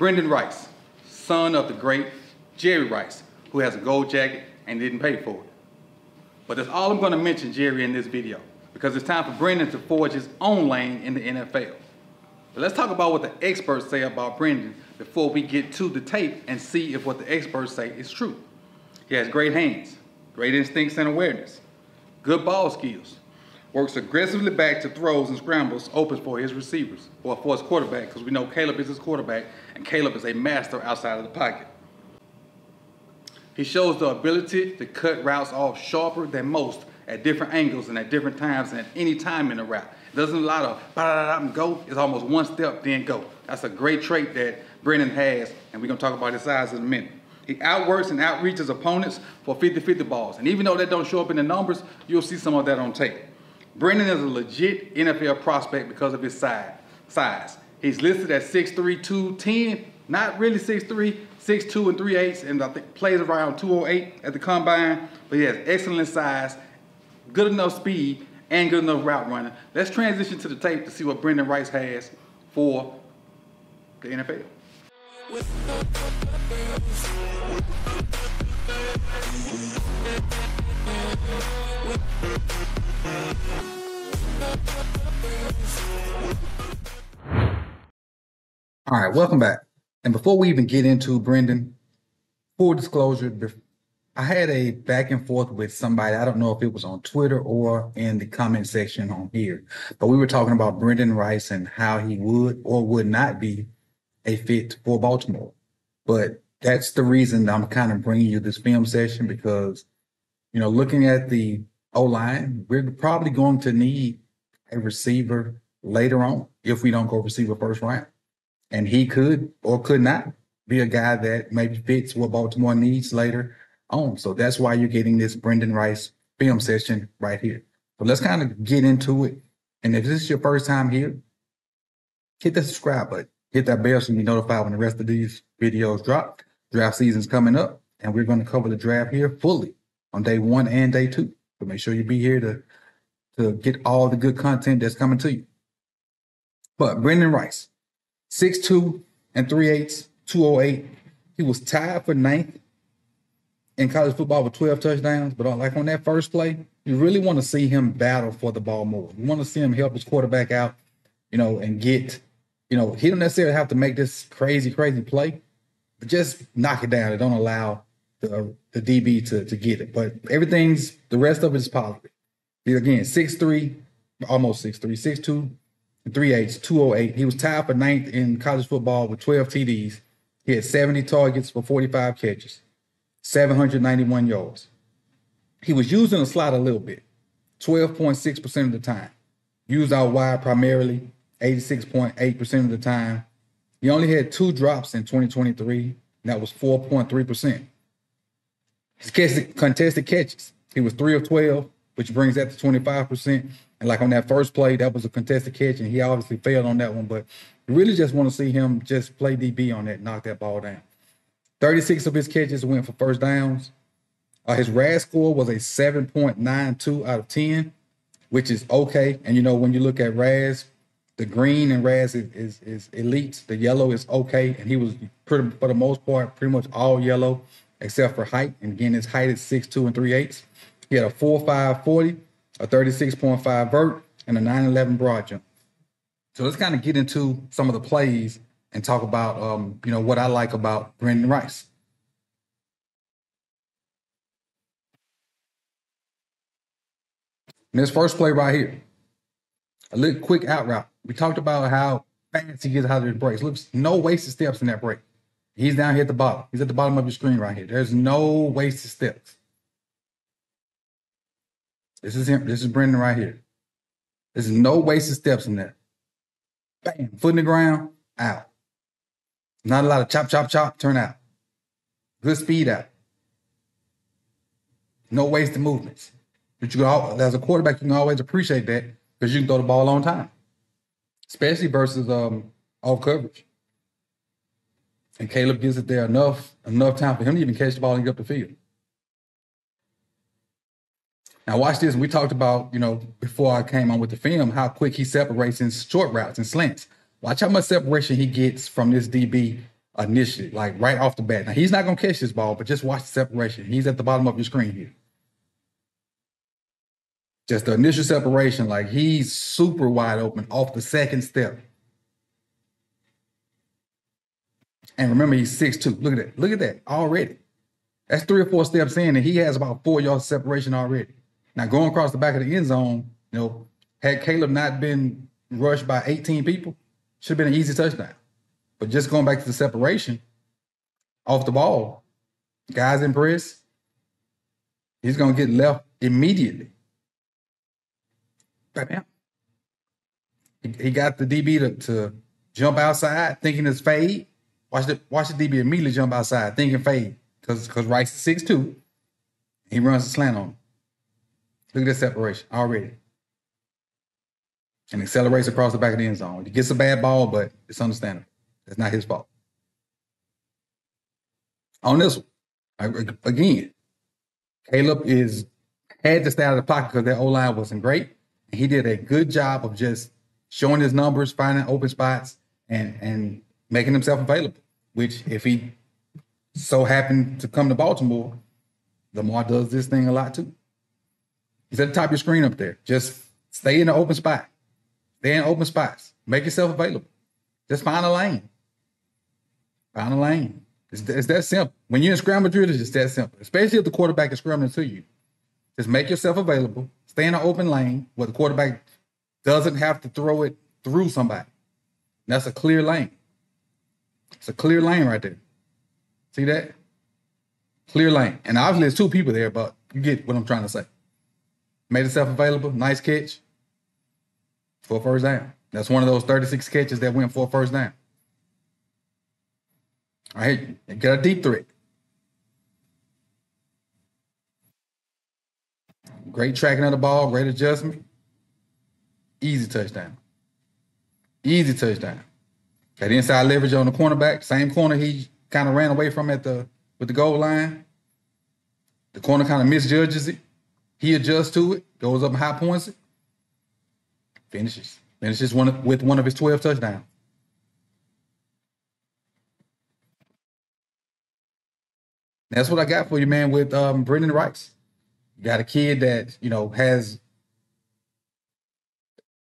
Brenden Rice, son of the great Jerry Rice, who has a gold jacket and didn't pay for it. But that's all I'm going to mention Jerry in this video, because it's time for Brenden to forge his own lane in the NFL. But let's talk about what the experts say about Brenden before we get to the tape and see if what the experts say is true. He has great hands, great instincts and awareness, good ball skills, works aggressively back to throws and scrambles open for his receivers, or for his quarterback, because we know Caleb is his quarterback, and Caleb is a master outside of the pocket. He shows the ability to cut routes off sharper than most at different angles and at different times and at any time in the route. It doesn't a lot of go. It's almost one step, then go. That's a great trait that Brenden has, and we're going to talk about his size in a minute. He outworks and outreaches opponents for 50-50 balls, and even though that don't show up in the numbers, you'll see some of that on tape. Brenden is a legit NFL prospect because of his size. He's listed at 6'3", 210, not really 6'3", 6'2", and 3/8, and I think plays around 208 at the combine, but he has excellent size, good enough speed, and good enough route running. Let's transition to the tape to see what Brenden Rice has for the NFL. All right, welcome back. And before we even get into Brenden, full disclosure, I had a back and forth with somebody. I don't know if it was on Twitter or in the comment section on here, but we were talking about Brenden Rice and how he would or would not be a fit for Baltimore. But that's the reason I'm kind of bringing you this film session, because, you know, looking at the O-line, we're probably going to need a receiver later on if we don't go receiver first round. And he could or could not be a guy that maybe fits what Baltimore needs later on. So that's why you're getting this Brenden Rice film session right here. So let's kind of get into it. And if this is your first time here, hit the subscribe button. Hit that bell so you can be notified when the rest of these videos drop. Draft season's coming up, and we're going to cover the draft here fully on day 1 and day 2. So make sure you be here to get all the good content that's coming to you. But Brenden Rice, 6'2 and 3/8, 208. He was tied for 9th in college football with 12 touchdowns. But like on that first play, you really want to see him battle for the ball more. You want to see him help his quarterback out, you know, and get, you know, he don't necessarily have to make this crazy play, but just knock it down. It don't allow the DB to get it. But everything's, the rest of it is positive. Again, 6'3", almost 6'3", 6'2", 3/8, 208. He was tied for 9th in college football with 12 TDs. He had 70 targets for 45 catches, 791 yards. He was used in the slot a little bit, 12.6% of the time. Used out wide primarily, 86.8% of the time. He only had 2 drops in 2023, and that was 4.3%. His contested catches, he was 3 of 12, which brings that to 25%. And like on that first play, that was a contested catch, and he obviously failed on that one. But you really just want to see him just play DB on that, knock that ball down. 36 of his catches went for first downs. His RAS score was a 7.92 out of 10, which is okay. And, you know, when you look at RAS, the green and RAS is elite. The yellow is okay. And he was, for the most part, pretty much all yellow except for height. And, again, his height is 6'2 and 3/8. He had a 4.5 40, a 36.5 vert, and a 9.11 broad jump. So let's kind of get into some of the plays and talk about, you know, what I like about Brenden Rice. And this first play right here, a little quick out route. We talked about how fast he gets out of his breaks. Looks, no wasted steps in that break. He's down here at the bottom. He's at the bottom of your screen right here. There's no wasted steps. This is him. This is Brenden right here. There's no wasted steps in there. Bam, foot in the ground, out. Not a lot of chop, turn out. Good speed out. No wasted movements. But you can, as a quarterback, you can always appreciate that because you can throw the ball on time, especially versus off coverage. And Caleb gives it there enough time for him to even catch the ball and get up the field. Now watch this. We talked about, you know, before I came on with the film, how quick he separates in short routes and slants. Watch how much separation he gets from this DB initiative, like right off the bat. Now, he's not going to catch this ball, but just watch the separation. He's at the bottom of your screen here. Just the initial separation, like he's super wide open off the second step. And remember, he's 6'2". Look at that. Look at that already. That's 3 or 4 steps in, and he has about 4 yards separation already. Now, going across the back of the end zone, you know, had Caleb not been rushed by 18 people, should have been an easy touchdown. But just going back to the separation, off the ball, guys in press, he's going to get left immediately. Bam. He got the DB to jump outside, thinking it's fade. Watch the DB immediately jump outside, thinking fade, because Rice is 6'2". He runs a slant on him. Look at that separation already. And accelerates across the back of the end zone. He gets a bad ball, but it's understandable. It's not his fault. On this one, again, Caleb had to stay out of the pocket because their O-line wasn't great. He did a good job of just showing his numbers, finding open spots, and making himself available, which if he so happened to come to Baltimore, Lamar does this thing a lot too. He's at the top of your screen up there. Just stay in the open spot. Stay in open spots. Make yourself available. Just find a lane. Find a lane. It's that simple. When you're in scramble drill, it's just that simple, especially if the quarterback is scrambling to you. Just make yourself available. Stay in an open lane where the quarterback doesn't have to throw it through somebody. And that's a clear lane. It's a clear lane right there. See that? Clear lane. And obviously there's 2 people there, but you get what I'm trying to say. Made itself available. Nice catch for a first down. That's one of those 36 catches that went for a first down. All right, get a deep threat. Great tracking of the ball, great adjustment. Easy touchdown. Easy touchdown. Got inside leverage on the cornerback. Same corner he kind of ran away from with the goal line. The corner kind of misjudges it. He adjusts to it, goes up and high points it. Finishes. Finishes with one of his 12 touchdowns. That's what I got for you, man, with Brenden Rice. You got a kid that, you know, has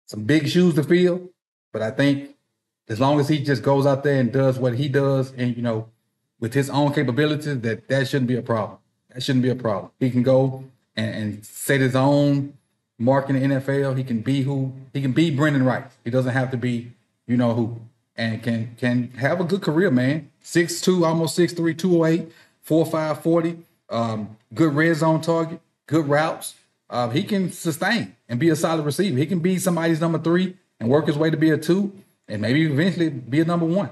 some big shoes to fill, but I think as long as he just goes out there and does what he does and, you know, with his own capabilities, that shouldn't be a problem. That shouldn't be a problem. He can go and set his own mark in the NFL. He can be Brenden Rice. He doesn't have to be, you know, who, and can have a good career, man. 6'2", almost 6'3", 208, 4'5", 40, good red zone target. Good routes. He can sustain and be a solid receiver. He can be somebody's number 3 and work his way to be a 2 and maybe eventually be a number 1.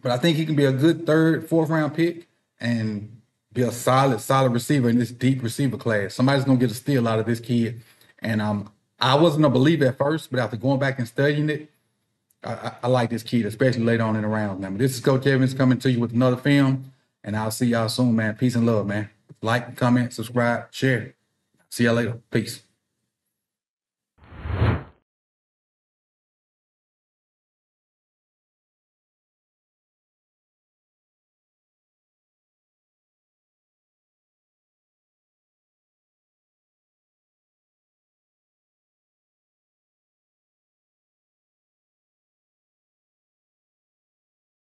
But I think he can be a good 3rd, 4th round pick and be a solid receiver in this deep receiver class. Somebody's going to get a steal out of this kid. And I wasn't a believer at first, but after going back and studying it, I like this kid, especially later on in the round. Now, this is Coach Evans coming to you with another film, and I'll see y'all soon, man. Peace and love, man. Like, comment, subscribe, share. See y'all later. Peace.